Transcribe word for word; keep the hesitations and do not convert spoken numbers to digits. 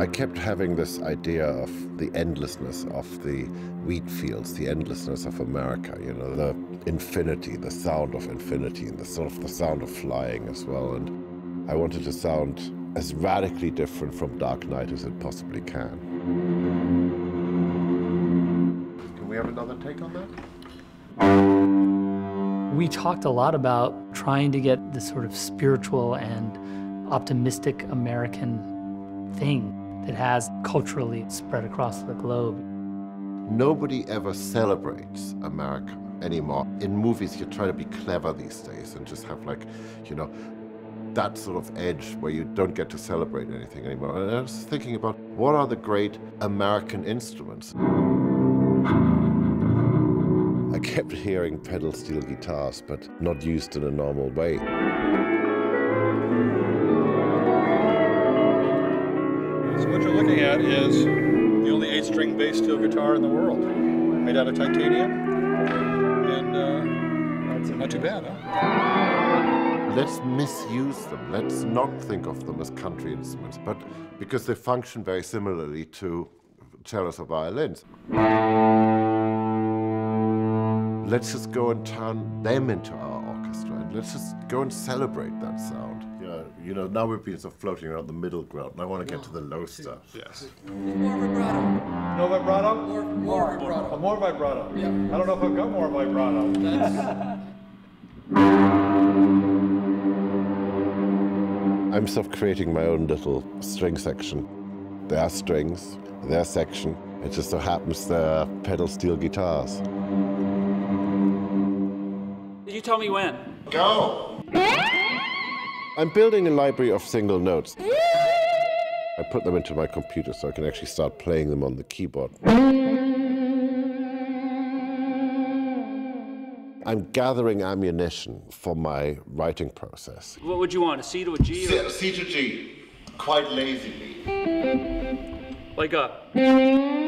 I kept having this idea of the endlessness of the wheat fields, the endlessness of America, you know, the infinity, the sound of infinity, and the sort of the sound of flying as well. And I wanted to sound as radically different from Dark Knight as it possibly can. Can we have another take on that? We talked a lot about trying to get this sort of spiritual and optimistic American thing that has culturally spread across the globe. Nobody ever celebrates America anymore. In movies, you try to be clever these days and just have, like, you know, that sort of edge where you don't get to celebrate anything anymore. And I was thinking about what are the great American instruments? I kept hearing pedal steel guitars, but not used in a normal way. So what you're looking at is the only eight-string bass steel guitar in the world, made out of titanium, and uh, not too bad, huh? Let's misuse them. Let's not think of them as country instruments, but because they function very similarly to cellos or violins. Let's just go and turn them into our orchestra, and let's just go and celebrate that sound. You know, now we've been sort of floating around the middle ground, and I want to get to the low stuff. Yes. More vibrato. No vibrato? More, more vibrato. Oh, more vibrato. Yeah. I don't know if I've got more vibrato. That's... I'm sort of creating my own little string section. There are strings, their section. It just so happens there are pedal steel guitars. You tell me when. Go! I'm building a library of single notes. I put them into my computer so I can actually start playing them on the keyboard. I'm gathering ammunition for my writing process. What would you want, a C to a G? Or... C, C to G, quite lazily. Like a...